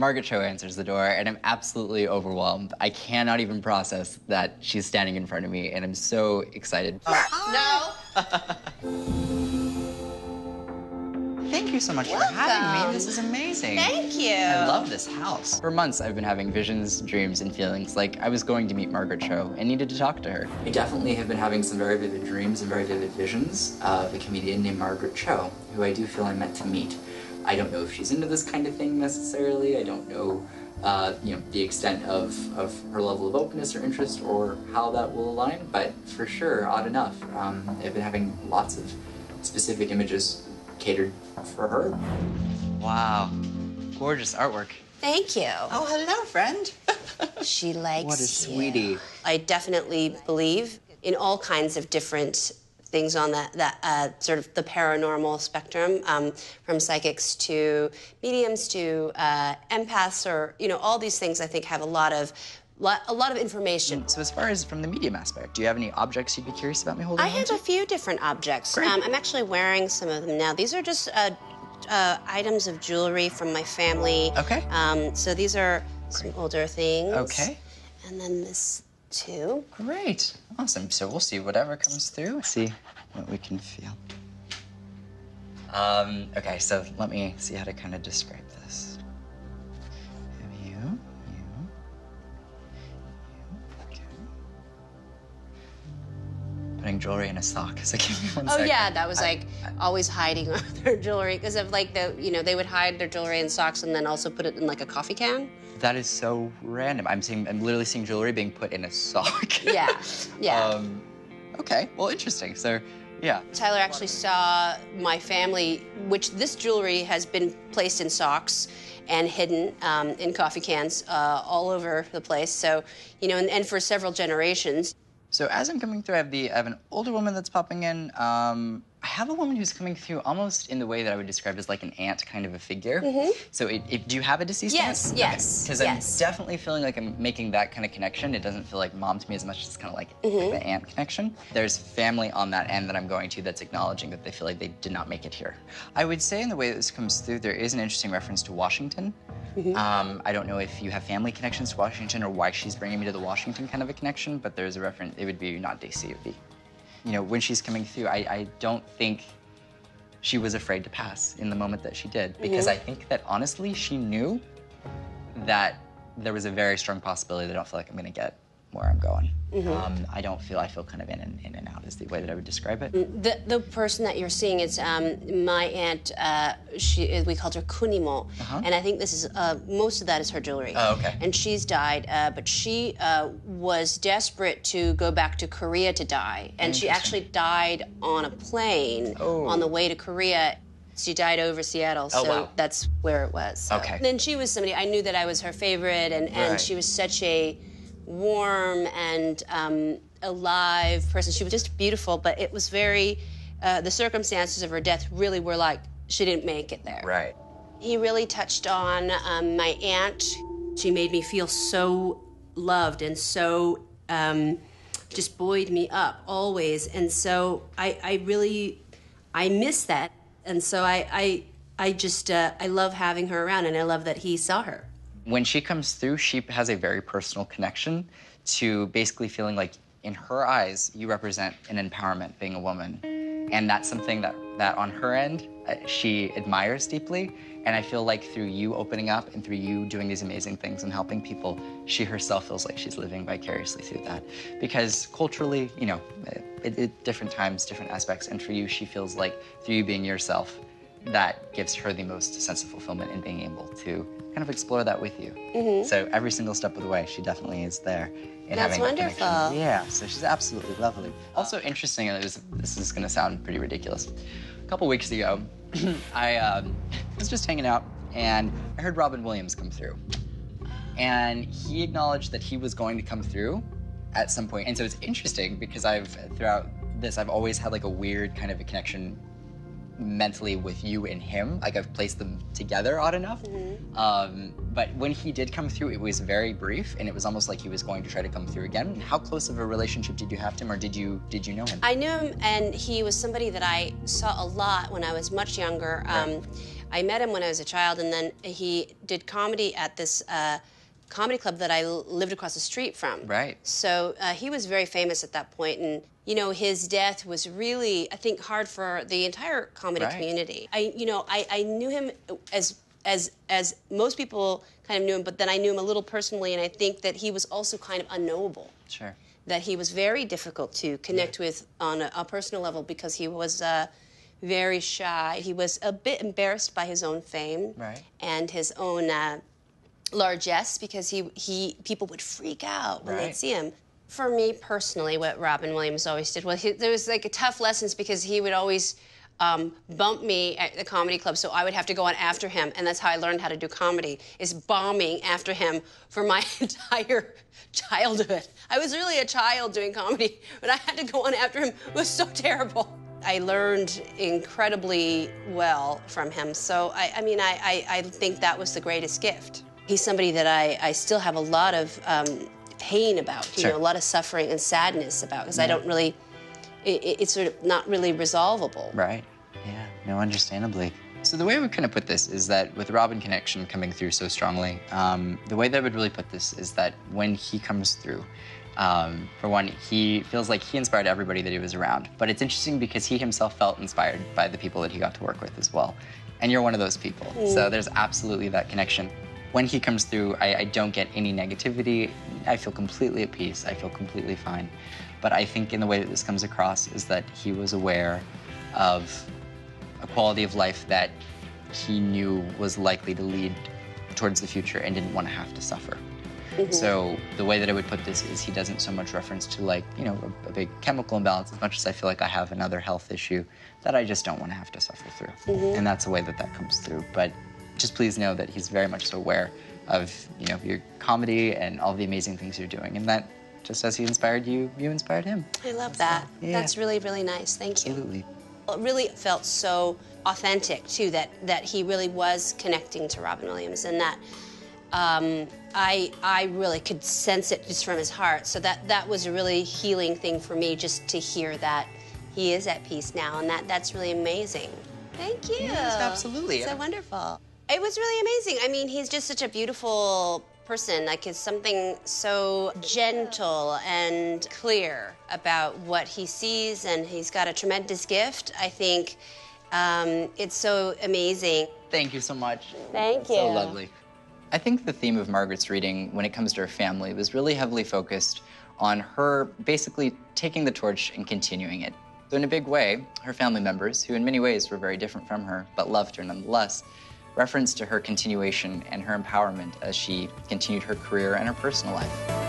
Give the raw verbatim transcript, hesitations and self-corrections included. Margaret Cho answers the door, and I'm absolutely overwhelmed. I cannot even process that she's standing in front of me, and I'm so excited. Oh. No! Thank you so much Welcome. for having me. This is amazing. Thank you. I love this house. For months, I've been having visions, dreams, and feelings like I was going to meet Margaret Cho and needed to talk to her. I definitely have been having some very vivid dreams and very vivid visions of a comedian named Margaret Cho, who I do feel I'm meant to meet. I don't know if she's into this kind of thing necessarily. I don't know, uh, you know, the extent of, of her level of openness or interest or how that will align, but for sure, odd enough, um, I've been having lots of specific images catered for her. Wow, gorgeous artwork. Thank you. Oh, hello, friend. She likes What a sweetie. You. I definitely believe in all kinds of different things on that, that uh, sort of the paranormal spectrum, um, from psychics to mediums to uh, empaths, or, you know, all these things I think have a lot of lot, a lot of information. So as far as from the medium aspect, do you have any objects you'd be curious about me holding? I have to? a few different objects. Um, I'm actually wearing some of them now. These are just uh, uh, items of jewelry from my family. Okay. Um, so these are some older things. Okay. And then this too. Great. Awesome. So we'll see whatever comes through. See what we can feel. Um, okay, so let me see how to kind of describe this. Have you, you, you, okay. Putting jewelry in a sock, so give me one oh, second. Oh, yeah, that was I, like I, always hiding their jewelry because of like the, you know, they would hide their jewelry in socks and then also put it in like a coffee can. That is so random. I'm seeing, I'm literally seeing jewelry being put in a sock. Yeah, yeah. Um, okay, well, interesting. So, yeah. Tyler actually saw my family, which this jewelry has been placed in socks and hidden um, in coffee cans uh, all over the place. So, you know, and, and for several generations. So as I'm coming through, I have the, I have an older woman that's popping in. Um, I have a woman who's coming through almost in the way that I would describe as like an aunt kind of a figure. Mm-hmm. So it, it, do you have a deceased yes, aunt? Yes, okay. yes, yes. I'm definitely feeling like I'm making that kind of connection. It doesn't feel like mom to me as much as it's kind of like, mm-hmm. like the aunt connection. There's family on that end that I'm going to that's acknowledging that they feel like they did not make it here. I would say in the way that this comes through, there is an interesting reference to Washington. Mm-hmm. um, I don't know if you have family connections to Washington or why she's bringing me to the Washington kind of a connection, but there's a reference, it would be not D C, it would be. You know, when she's coming through, I, I don't think she was afraid to pass in the moment that she did, because mm-hmm. I think that, honestly, she knew that there was a very strong possibility that I don't feel like I'm going to get where I'm going. Mm-hmm. um, I don't feel, I feel kind of in and, in and out is the way that I would describe it. The, the person that you're seeing is um, my aunt, uh, she, we called her Kunimo, uh-huh. and I think this is, uh, most of that is her jewelry. Oh, okay. And she's died, uh, but she uh, was desperate to go back to Korea to die, and she actually died on a plane oh. on the way to Korea. She died over Seattle, so oh, wow. that's where it was. So. Okay. And then she was somebody, I knew that I was her favorite, and, and right. she was such a warm and um, alive person. She was just beautiful, but it was very, uh, the circumstances of her death really were like, she didn't make it there. Right. He really touched on um, my aunt. She made me feel so loved and so, um, just buoyed me up always. And so I, I really, I miss that. And so I, I, I just, uh, I love having her around, and I love that he saw her. When she comes through, she has a very personal connection to basically feeling like, in her eyes, you represent an empowerment, being a woman. And that's something that, that on her end, uh, she admires deeply. And I feel like through you opening up and through you doing these amazing things and helping people, she herself feels like she's living vicariously through that. Because culturally, you know, at, at different times, different aspects. And for you, she feels like through you being yourself, that gives her the most sense of fulfillment in being able to kind of explore that with you. Mm-hmm. So every single step of the way, she definitely is there. In That's having wonderful. That yeah, so she's absolutely lovely. Also interesting, and it was, this is going to sound pretty ridiculous. A couple weeks ago, I um, was just hanging out, and I heard Robin Williams come through. And he acknowledged that he was going to come through at some point. And so it's interesting because I've, throughout this, I've always had like a weird kind of a connection mentally with you and him, like I've placed them together odd enough. Mm-hmm. um, but when he did come through, it was very brief, and it was almost like he was going to try to come through again. How close of a relationship did you have to him, or did you did you know him? I knew him, and he was somebody that I saw a lot when I was much younger. Um, right. I met him when I was a child, and then he did comedy at this uh, comedy club that I lived across the street from. Right. So uh, he was very famous at that point, and, you know, his death was really, I think, hard for the entire comedy right. community. I, you know, I, I knew him as... As, as most people kind of knew him, but then I knew him a little personally, and I think that he was also kind of unknowable. Sure. That he was very difficult to connect yeah. with on a, a personal level because he was uh, very shy. He was a bit embarrassed by his own fame right. and his own uh, largesse because he, he people would freak out when right. they'd see him. For me personally, what Robin Williams always did, well, he, there was like a tough lessons because he would always... Um, bumped me at the comedy club, so I would have to go on after him, and that's how I learned how to do comedy, is bombing after him for my entire childhood. I was really a child doing comedy, but I had to go on after him. It was so terrible. I learned incredibly well from him, so I, I mean, I, I, I think that was the greatest gift. He's somebody that I, I still have a lot of um, pain about, you sure. know, a lot of suffering and sadness about, because yeah. I don't really... It, it's sort of not really resolvable. Right. Yeah. No, understandably. So the way we kind of put this is that with Robin connection coming through so strongly, um, the way that I would really put this is that when he comes through, um, for one, he feels like he inspired everybody that he was around. But it's interesting because he himself felt inspired by the people that he got to work with as well. And you're one of those people. Mm. So there's absolutely that connection. When he comes through, I, I don't get any negativity. I feel completely at peace. I feel completely fine. But I think in the way that this comes across is that he was aware of a quality of life that he knew was likely to lead towards the future and didn't want to have to suffer. Mm-hmm. So the way that I would put this is he doesn't so much reference to, like, you know, a, a big chemical imbalance as much as I feel like I have another health issue that I just don't want to have to suffer through. Mm-hmm. And that's the way that that comes through. But just please know that he's very much so aware of, you know, your comedy and all the amazing things you're doing, and that just as he inspired you, you inspired him. I love that. Yeah. That's really, really nice. Thank Absolutely. you. Absolutely. It really felt so authentic, too, that, that he really was connecting to Robin Williams, and that um, I I really could sense it just from his heart. So that, that was a really healing thing for me, just to hear that he is at peace now, and that, that's really amazing. Thank you. Yes, absolutely. So wonderful. It was really amazing. I mean, he's just such a beautiful... person, like, is something so gentle and clear about what he sees, and he's got a tremendous gift. I think um, it's so amazing. Thank you so much. Thank you. So lovely. I think the theme of Margaret's reading, when it comes to her family, was really heavily focused on her basically taking the torch and continuing it. So in a big way, her family members, who in many ways were very different from her, but loved her nonetheless, reference to her continuation and her empowerment as she continued her career and her personal life.